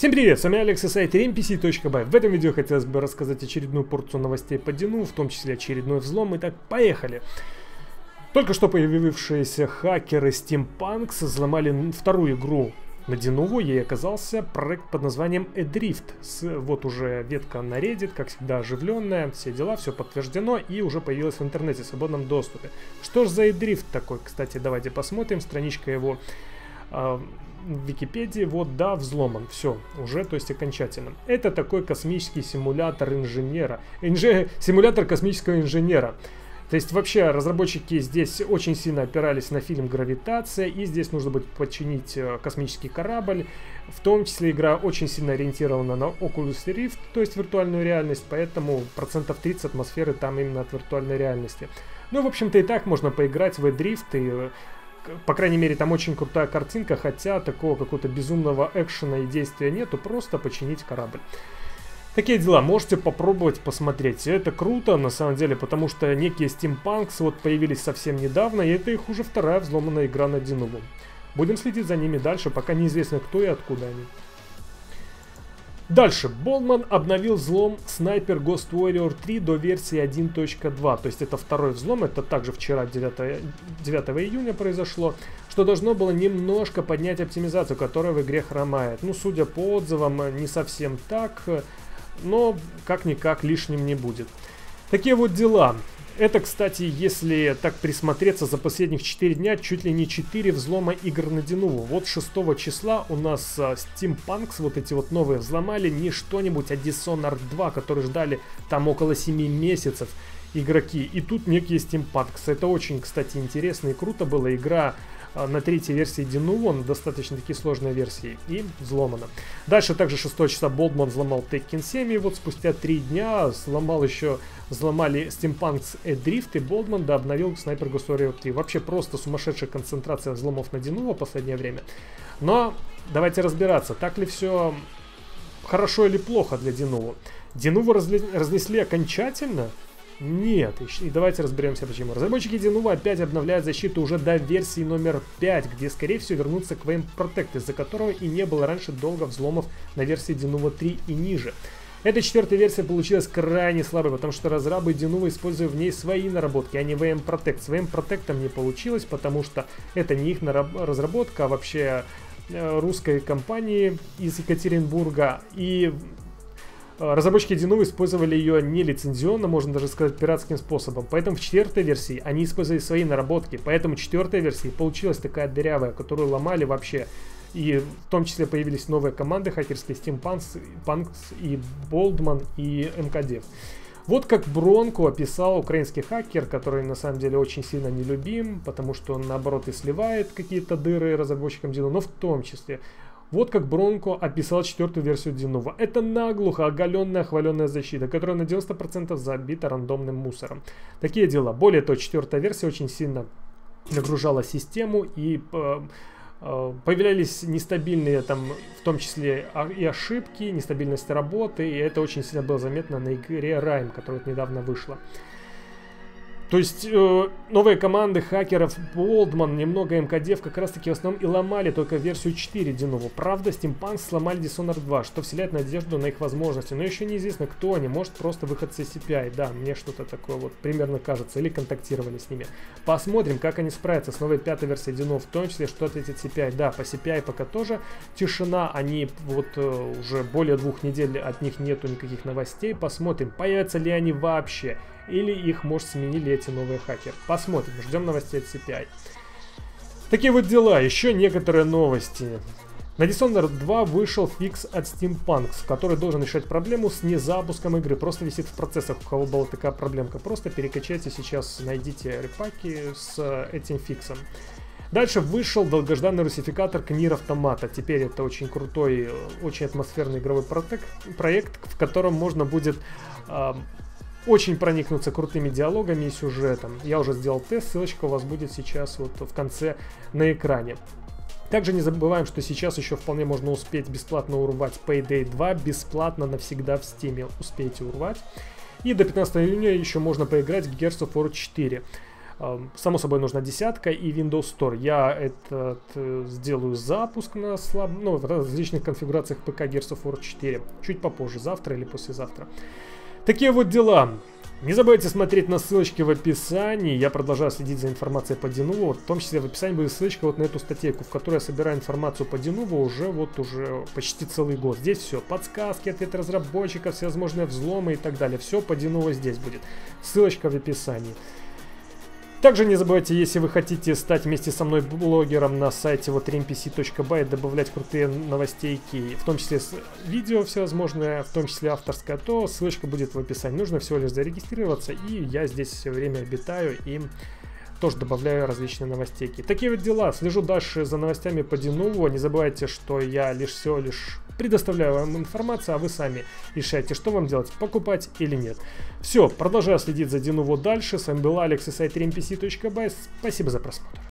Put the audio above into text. Всем привет, с вами Алекс и сайт Rempc.by. В этом видео хотелось бы рассказать очередную порцию новостей по Denuvo, в том числе очередной взлом. Итак, поехали. Только что появившиеся хакеры SteamPunks взломали вторую игру на Denuvo. Ей оказался проект под названием Adrift. Вот уже ветка на Reddit, как всегда оживленная, все дела, все подтверждено и уже появилось в интернете в свободном доступе. Что же за Adrift такой? Кстати, давайте посмотрим, страничка его... в Википедии, вот, да, взломан, все, уже, то есть окончательно. Это такой космический симулятор инженера, симулятор космического инженера. То есть вообще разработчики здесь очень сильно опирались на фильм «Гравитация», и здесь нужно будет починить космический корабль. В том числе игра очень сильно ориентирована на Oculus Rift, то есть виртуальную реальность, поэтому процентов 30 атмосферы там именно от виртуальной реальности. Ну, в общем-то, и так можно поиграть в Adrift и... По крайней мере, там очень крутая картинка, хотя такого какого-то безумного экшена и действия нету, просто починить корабль. Такие дела, можете попробовать посмотреть. Это круто, на самом деле, потому что некие SteamPunks вот появились совсем недавно, и это их уже вторая взломанная игра на Denuvo. Будем следить за ними дальше, пока неизвестно, кто и откуда они. Дальше, Baldman обновил взлом Sniper Ghost Warrior 3 до версии 1.2, то есть это второй взлом, это также вчера, 9 июня произошло, что должно было немножко поднять оптимизацию, которая в игре хромает. Ну, судя по отзывам, не совсем так, но как-никак лишним не будет. Такие вот дела. Это, кстати, если так присмотреться, за последних 4 дня чуть ли не 4 взлома игр на Denuvo. Вот 6 числа у нас SteamPunks, вот эти вот новые, взломали не что-нибудь, а Dishonored 2, который ждали там около 7 месяцев игроки. И тут некие SteamPunks. Это очень, кстати, интересно и круто было. Игра на третьей версии Denuvo, достаточно-таки сложной версии, и взломана. Дальше также 6 числа Baldman взломал Tekken 7, и вот спустя 3 дня взломали SteamPunks Adrift, и Baldman обновил Sniper Ghost Warrior 3. Вообще просто сумасшедшая концентрация взломов на Denuvo в последнее время. Но давайте разбираться, так ли все хорошо или плохо для Denuvo. Denuvo разнесли окончательно? Нет, и давайте разберемся почему. Разработчики Denuvo опять обновляют защиту уже до версии номер 5, где скорее всего вернутся к VM Protect, из-за которого и не было раньше долго взломов на версии Denuvo 3 и ниже. Эта четвертая версия получилась крайне слабой, потому что разрабы Denuvo используют в ней свои наработки, а не VM Protect. С VM Protect не получилось, потому что это не их разработка, а вообще русской компании из Екатеринбурга, и... Разработчики Denuvo использовали ее нелицензионно, можно даже сказать, пиратским способом. Поэтому в четвертой версии они использовали свои наработки. Поэтому четвертая версия получилась такая дырявая, которую ломали вообще. И в том числе появились новые команды хакерские, SteamPunks и Baldman и MKDev. Вот как Бронко описал украинский хакер, который на самом деле очень сильно нелюбим, потому что он наоборот и сливает какие-то дыры разработчикам Denuvo, но в том числе... Вот как Бронко описал четвертую версию Denuvo. Это наглухо оголенная хваленная защита, которая на 90% забита рандомным мусором. Такие дела. Более того, четвертая версия очень сильно нагружала систему и появлялись нестабильные, там, в том числе и ошибки, нестабильность работы, и это очень сильно было заметно на игре Rime, которая вот недавно вышла. То есть новые команды хакеров Baldman, немного MKDev как раз таки в основном и ломали только версию 4 Denuvo. Правда, SteamPunks сломали Dishonored 2, что вселяет надежду на их возможности. Но еще неизвестно, кто они. Может, просто выход с API. Да, мне что-то такое вот примерно кажется. Или контактировали с ними. Посмотрим, как они справятся с новой 5-й версией Denuvo, в том числе, что ответит CPI. Да, по CPI пока тоже тишина. Они вот уже более 2 недель, от них нету никаких новостей. Посмотрим, появятся ли они вообще. Или их, может, сменили эти новые хакеры. Посмотрим, ждем новостей от CPI. Такие вот дела, еще некоторые новости. На Dishonored 2 вышел фикс от SteamPunks, который должен решать проблему с незапуском игры. Просто висит в процессах, у кого была такая проблемка. Просто перекачайте сейчас, найдите репаки с этим фиксом. Дальше вышел долгожданный русификатор Книр Автомата. Теперь это очень крутой, очень атмосферный игровой проект, в котором можно будет... очень проникнуться крутыми диалогами и сюжетом. Я уже сделал тест, ссылочка у вас будет сейчас вот в конце на экране. Также не забываем, что сейчас еще вполне можно успеть бесплатно урвать Payday 2, бесплатно навсегда в Steam успейте урвать. И до 15 июня еще можно поиграть в Gears of War 4. Само собой нужна десятка и Windows Store. Я этот сделаю запуск на в различных конфигурациях ПК Gears of War 4 чуть попозже, завтра или послезавтра. Такие вот дела. Не забывайте смотреть на ссылочки в описании. Я продолжаю следить за информацией по Denuvo. В том числе в описании будет ссылочка вот на эту статейку, в которой я собираю информацию по Denuvo уже почти целый год. Здесь все. Подсказки, ответы разработчиков, всевозможные взломы и так далее. Все по Denuvo здесь будет. Ссылочка в описании. Также не забывайте, если вы хотите стать вместе со мной блогером на сайте Rempc.by, добавлять крутые новостейки, в том числе видео всевозможное, в том числе авторское, то ссылочка будет в описании. Нужно всего лишь зарегистрироваться, и я здесь все время обитаю и тоже добавляю различные новостейки. Такие вот дела. Слежу дальше за новостями по Denuvo. Не забывайте, что я всего лишь предоставляю вам информацию, а вы сами решаете, что вам делать, покупать или нет. Все, продолжаю следить за Denuvo дальше. С вами был Алекс и сайт Rempc.by. Спасибо за просмотр.